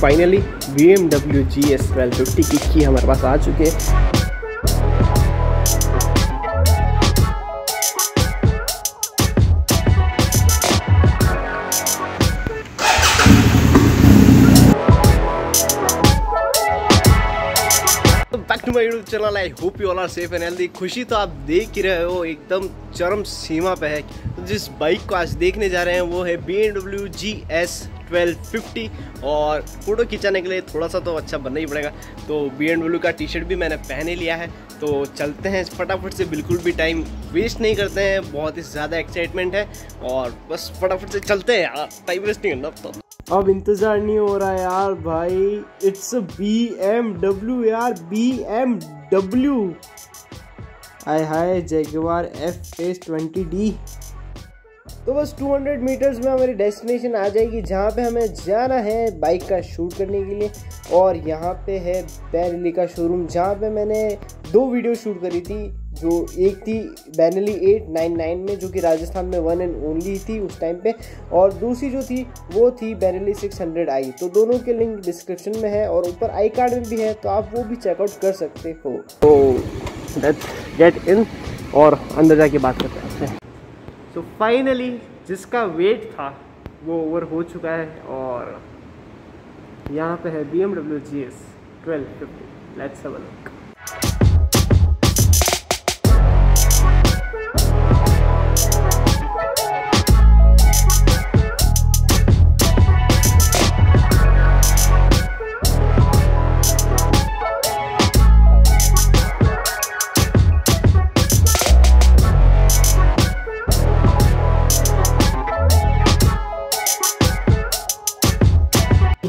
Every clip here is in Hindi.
फाइनली BMW GS 1250 की हमारे पास आ चुके हैं। Back to my YouTube channel, I hope you all are safe and healthy. खुशी तो आप देख ही रहे हो, एकदम चरम सीमा पे है। तो जिस बाइक को आज देखने जा रहे हैं वो है BMW GS 1250 और फोटो खिंचाने के लिए थोड़ा सा तो अच्छा बनना ही पड़ेगा। तो BMW का टी शर्ट भी मैंने पहने लिया है, तो चलते हैं फटाफट से, बिल्कुल भी टाइम वेस्ट नहीं करते हैं। बहुत ही ज़्यादा एक्साइटमेंट है और बस फटाफट से चलते हैं यार, टाइम वेस्ट नहीं करना। तो अब इंतज़ार नहीं हो रहा यार भाई, इट्स BMW यार, BMW। हाय हाय, जैगवार F-20D। तो बस 200 मीटर्स में हमारी डेस्टिनेशन आ जाएगी, जहाँ पे हमें जाना है बाइक का शूट करने के लिए। और यहाँ पे है बेनेली का शोरूम, जहाँ पे मैंने 2 वीडियो शूट करी थी। जो एक थी बेनेली 899 में, जो कि राजस्थान में 1 एंड ओनली थी उस टाइम पे, और दूसरी जो थी वो थी बेनेली 600i। तो दोनों के लिंक डिस्क्रिप्शन में है और ऊपर आई कार्ड में भी है, तो आप वो भी चेकआउट कर सकते हो। तो लेट्स गेट इन और अंदर जाके बात करते हैं। तो फाइनली जिसका वेट था वो ओवर हो चुका है और यहाँ पे है BMW GS 1250। Let's have a look.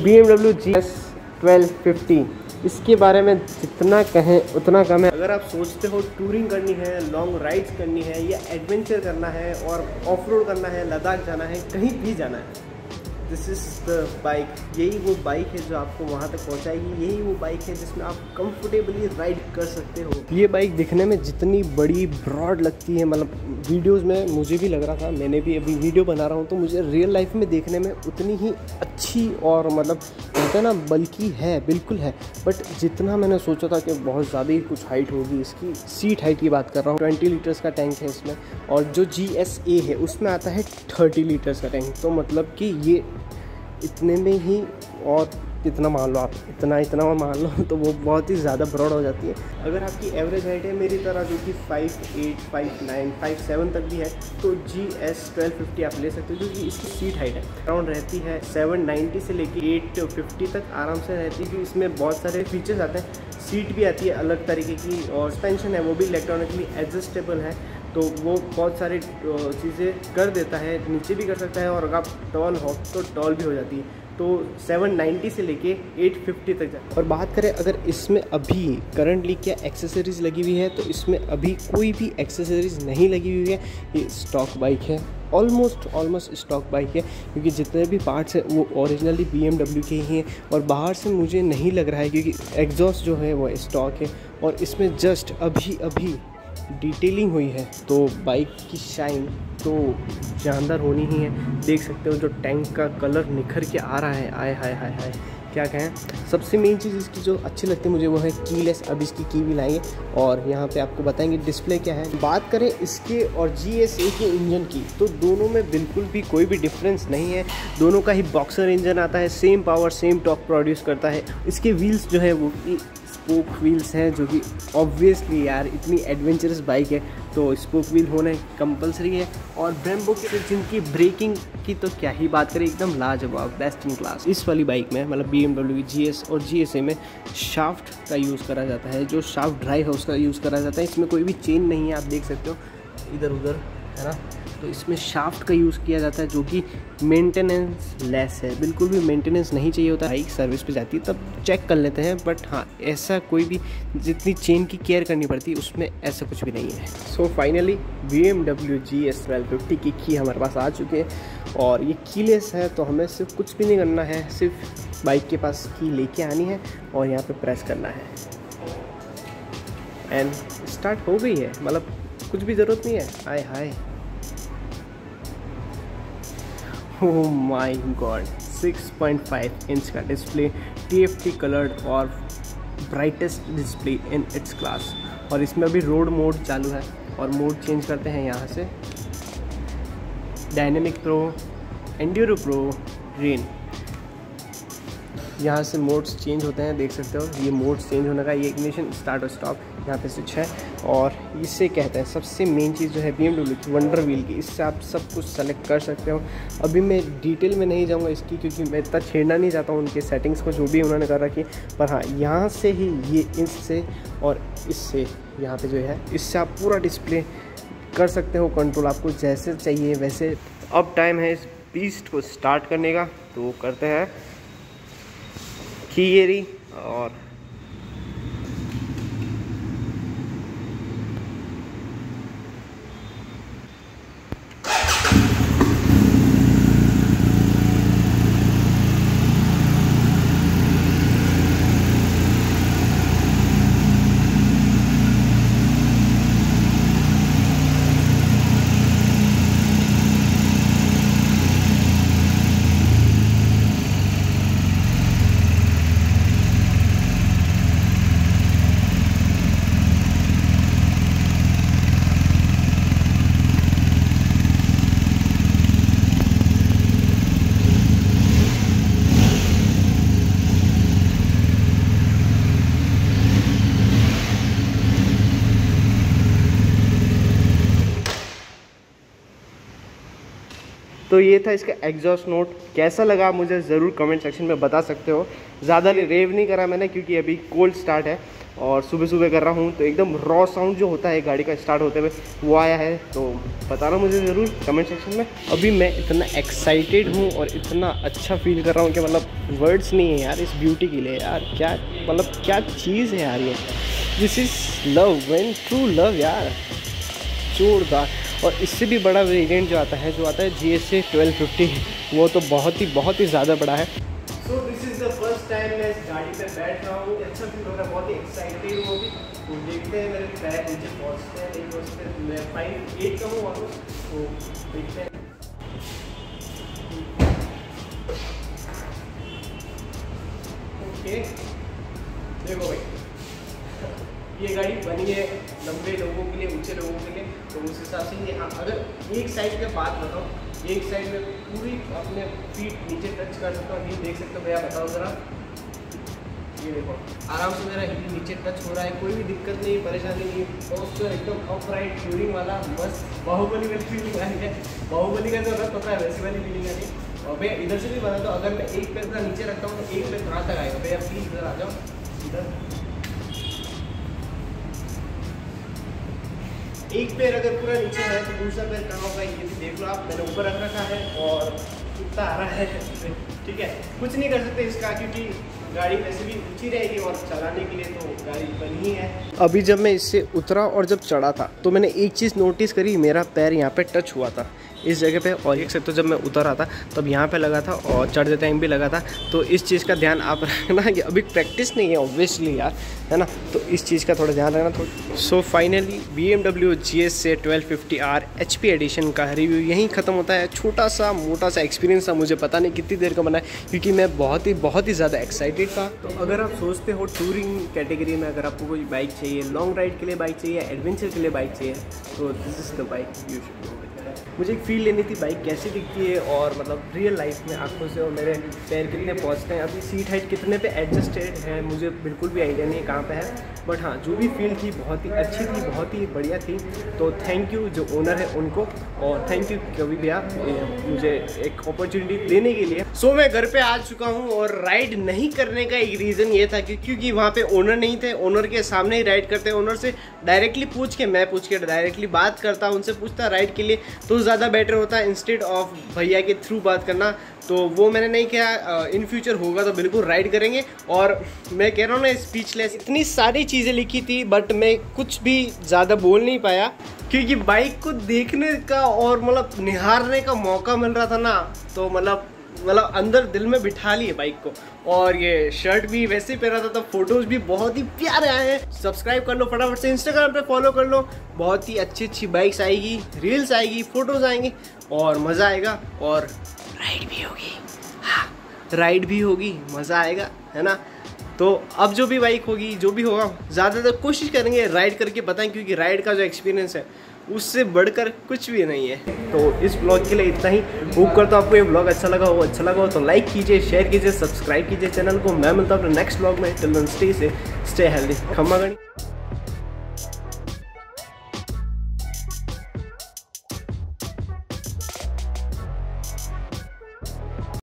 BMW GS 1250 इसके बारे में जितना कहें उतना कम है। अगर आप सोचते हो टूरिंग करनी है, लॉन्ग राइड्स करनी है या एडवेंचर करना है और ऑफ रोड करना है, लद्दाख जाना है, कहीं भी जाना है, दिस इज़ द बाइक। यही वो बाइक है जो आपको वहाँ तक पहुँचाएगी, यही वो बाइक है जिसमें आप कंफर्टेबली राइड कर सकते हो। ये बाइक दिखने में जितनी बड़ी ब्रॉड लगती है, मतलब वीडियोज़ में मुझे भी लग रहा था, मैंने भी अभी वीडियो बना रहा हूँ तो मुझे रियल लाइफ में देखने में उतनी ही अच्छी और मतलब कहते हैं ना बल्कि है, बिल्कुल है। बट जितना मैंने सोचा था कि बहुत ज़्यादा ही कुछ हाइट होगी इसकी, सीट हाइट की बात कर रहा हूँ। 20 लीटर्स का टैंक है इसमें, और जो GSA है उसमें आता है 30 लीटर्स का टैंक। तो मतलब कि ये इतने में ही, और इतना मान लो आप, इतना मान लो तो वो बहुत ही ज़्यादा ब्रॉड हो जाती है। अगर आपकी एवरेज हाइट है मेरी तरह, जो कि 5'8", 5'9", 5'7" तक भी है, तो GS 1250 आप ले सकते हो, क्योंकि इसकी सीट हाइट है अराउंड रहती है 790 से लेकर 850 तक आराम से रहती है। क्योंकि इसमें बहुत सारे फीचर्स आते हैं, सीट भी आती है अलग तरीके की, और सस्पेंशन है वो भी इलेक्ट्रॉनिकली एडजस्टेबल है, तो वो बहुत सारी चीज़ें कर देता है। नीचे भी कर सकता है, और अगर आप टॉल हो तो टॉल भी हो जाती है। तो 790 से लेके 850 तक जाए। और बात करें अगर इसमें अभी करंटली क्या एक्सेसरीज़ लगी हुई है, तो इसमें अभी कोई भी एक्सेसरीज़ नहीं लगी हुई है। ये स्टॉक बाइक है, ऑलमोस्ट स्टॉक बाइक है, क्योंकि जितने भी पार्ट्स हैं वो ओरिजिनली BMW के ही हैं। और बाहर से मुझे नहीं लग रहा है, क्योंकि एग्जॉस्ट जो है वो स्टॉक है, और इसमें जस्ट अभी अभी डिटेलिंग हुई है। तो बाइक की शाइन तो शानदार होनी ही है। देख सकते हो जो टैंक का कलर निखर के आ रहा है, आय हाय हाय हाय, क्या कहें। सबसे मेन चीज़ इसकी जो अच्छी लगती है मुझे वो है कीलेस। अब इसकी की भी लाएंगे और यहाँ पे आपको बताएंगे डिस्प्ले क्या है। बात करें इसके और GSA के इंजन की, तो दोनों में बिल्कुल भी कोई भी डिफरेंस नहीं है। दोनों का ही बॉक्सर इंजन आता है, same power same torque produce करता है। इसके व्हील्स जो है वो स्पोक व्हील्स हैं, जो कि ऑब्वियसली यार इतनी एडवेंचरस बाइक है तो स्पोक व्हील होना कंपलसरी है। और ब्रेम्बो के जिनकी ब्रेकिंग की तो क्या ही बात करें, एकदम लाजवाब, बेस्ट इन क्लास। इस वाली बाइक में मतलब BMW की GS और GSA में शाफ्ट का यूज़ करा जाता है, जो शाफ्ट ड्राइव है उसका यूज़ करा जाता है। इसमें कोई भी चेन नहीं है, आप देख सकते हो इधर उधर, है ना। तो इसमें शाफ्ट का यूज़ किया जाता है, जो कि मेंटेनेंस लेस है, बिल्कुल भी मेंटेनेंस नहीं चाहिए होता। बाइक सर्विस पे जाती है तब चेक कर लेते हैं, बट हाँ ऐसा कोई भी जितनी चेन की केयर करनी पड़ती है उसमें ऐसा कुछ भी नहीं है। सो फाइनली BMW GS 1250 की की हमारे पास आ चुके हैं और ये कीलेस है, तो हमें सिर्फ कुछ भी नहीं करना है, सिर्फ बाइक के पास की लेके आनी है और यहाँ पर प्रेस करना है एंड स्टार्ट हो गई है। मतलब कुछ भी ज़रूरत नहीं है। आय हाय, ओह माय गॉड, 6.5 इंच का डिस्प्ले, TFT कलर्ड और brightest display in its class. और इसमें अभी रोड मोड चालू है और मोड चेंज करते हैं यहाँ से, dynamic pro, enduro pro, rain, यहाँ से मोड्स चेंज होते हैं, देख सकते हो ये मोड्स चेंज होने का। ये इग्निशन, स्टार्ट और स्टॉप यहाँ पे स्विच है। और इससे कहते हैं सबसे मेन चीज़ जो है BMW की वंडर व्हील की, इससे आप सब कुछ सेलेक्ट कर सकते हो। अभी मैं डिटेल में नहीं जाऊँगा इसकी, क्योंकि मैं इतना छेड़ना नहीं चाहता हूँ उनके सेटिंग्स को जो भी उन्होंने कर रखी। पर हाँ, यहाँ से ही ये इससे और इससे यहाँ पर जो है इससे आप पूरा डिस्प्ले कर सकते हो कंट्रोल, आपको जैसे चाहिए वैसे। अब टाइम है इस बीस्ट को स्टार्ट करने का, तो करते हैं की और तो ये था इसका एग्जॉस्ट नोट। कैसा लगा आप मुझे ज़रूर कमेंट सेक्शन में बता सकते हो। ज़्यादा रेव नहीं करा मैंने क्योंकि अभी कोल्ड स्टार्ट है और सुबह सुबह कर रहा हूँ, तो एकदम रॉ साउंड जो होता है गाड़ी का स्टार्ट होते हुए वो आया है। तो बताना मुझे ज़रूर कमेंट सेक्शन में। अभी मैं इतना एक्साइटेड हूँ और इतना अच्छा फील कर रहा हूँ कि मतलब वर्ड्स नहीं है यार इस ब्यूटी के लिए। यार क्या मतलब क्या चीज़ है यार ये, this is love when true love यार, जोरदार। और इससे भी बड़ा वेरिएंट जो आता है GSA 1250, वो तो बहुत ही ज़्यादा बड़ा है। So this is the first time मैं इस गाड़ी पे बैठ रहा हूँ, अच्छा फील हो रहा है, बहुत ही एक्साइटेड हूँ। तो देखते हैं मेरे पैर नीचे पहुँचते हैं नहीं पहुँचते, मैं 5.8 का हूँ वापस, तो देखते हैं। ओके देखो भाई, ये गाड़ी बनी है लंबे लोगों के लिए, ऊंचे लोगों के लिए, तो उस हिसाब से ये। हाँ, अगर एक साइड पे बात बताओ, एक साइड में पूरी अपने फीट नीचे टच कर सकता हूँ, ये देख सकते हो भैया, बताओ ज़रा, ये देखो आराम से मेरा हिल नीचे टच हो रहा है, कोई भी दिक्कत नहीं, परेशानी नहीं। दोस्तों एकदम अपराइट फ्यूरिंग वाला मस्त बाहुबली वाली फीलिंग आ रही है, बाहुबली का जो रथ होता है वैसी वाली फीलिंग आ रही है। और भैया इधर से भी बना दो, अगर मैं एक पैर का नीचे रखता हूँ तो एक पैर कहाँ तक आएगा भैया, प्लीज़ इधर आ जाओ, इधर एक पैर अगर पूरा नीचे है तो दूसरा पैर कहाँ होगा ये भी देख लो आप, मैंने ऊपर रख रखा है और कितना आ रहा है, ठीक है। कुछ नहीं कर सकते इसका, क्योंकि गाड़ी वैसे भी ऊँची रहेगी और चलाने के लिए तो गाड़ी बनी ही है। अभी जब मैं इससे उतरा और जब चढ़ा था तो मैंने एक चीज़ नोटिस करी, मेरा पैर यहाँ पे टच हुआ था इस जगह पे, और एक सेकंड तो जब मैं उतर रहा था तब यहाँ पे लगा था और चढ़ते टाइम भी लगा था। तो इस चीज़ का ध्यान आप रखना कि अभी प्रैक्टिस नहीं है ऑब्वियसली यार, है ना, तो इस चीज़ का थोड़ा ध्यान रखना थोड़ा। So finally BMW GSA 1250R HP edition का रिव्यू यहीं ख़त्म होता है। छोटा सा मोटा सा एक्सपीरियंस था, मुझे पता नहीं कितनी देर का बना है क्योंकि मैं बहुत ही ज़्यादा एक्साइटेड था। तो अगर आप सोचते हो टूरिंग कैटेगरी में, अगर आपको कोई बाइक चाहिए, लॉन्ग राइड के लिए बाइक चाहिए, एडवेंचर के लिए बाइक चाहिए, तो this is the bike you should go. मुझे एक फील लेनी थी बाइक कैसी दिखती है और मतलब रियल लाइफ में आंखों से, और मेरे पैर कितने पहुंचते हैं, अभी सीट हाइट कितने पे एडजस्टेड है मुझे बिल्कुल भी आइडिया नहीं है कहाँ पे है। बट हाँ, जो भी फील थी बहुत ही अच्छी थी, बहुत ही बढ़िया थी। तो थैंक यू जो ओनर है उनको, और थैंक यू कभी भी आप मुझे एक अपॉर्चुनिटी देने के लिए। सो मैं घर पर आ चुका हूँ और राइड नहीं करने का एक रीज़न ये था कि क्योंकि वहाँ पर ओनर नहीं थे, ओनर के सामने ही राइड करते हैं, ओनर से डायरेक्टली मैं पूछ के डायरेक्टली बात करता, उनसे पूछता राइड के लिए, तो ज़्यादा बेटर होता है इंस्टेड ऑफ भैया के थ्रू बात करना। तो वो मैंने नहीं किया, इन फ्यूचर होगा तो बिल्कुल राइड करेंगे। और मैं कह रहा हूँ ना स्पीचलेस, इतनी सारी चीज़ें लिखी थी बट मैं कुछ भी ज़्यादा बोल नहीं पाया, क्योंकि बाइक को देखने का और मतलब निहारने का मौका मिल रहा था ना, तो मतलब अंदर दिल में बिठा लिए बाइक को। और ये शर्ट भी वैसे पहना था, तब फोटोज भी बहुत ही प्यारे आए हैं। सब्सक्राइब कर लो फटाफट से, इंस्टाग्राम पे फॉलो कर लो, बहुत ही अच्छी बाइक्स आएगी, रील्स आएगी, फोटोज आएंगी और मज़ा आएगा और राइड भी होगी। हाँ। राइड भी होगी, मज़ा आएगा, है ना। तो अब जो भी बाइक होगी, जो भी होगा, ज़्यादातर कोशिश करेंगे राइड करके बताएं, क्योंकि राइड का जो एक्सपीरियंस है उससे बढ़कर कुछ भी नहीं है। तो इस ब्लॉग के लिए इतना ही। होप करता हूं आपको ये ब्लॉग अच्छा लगा हो। अच्छा लगा हो तो लाइक कीजिए, शेयर कीजिए, सब्सक्राइब कीजिए चैनल को। मैं मिलता हूं अपने नेक्स्ट ब्लॉग में। Till then stay healthy. खम्मा गणी।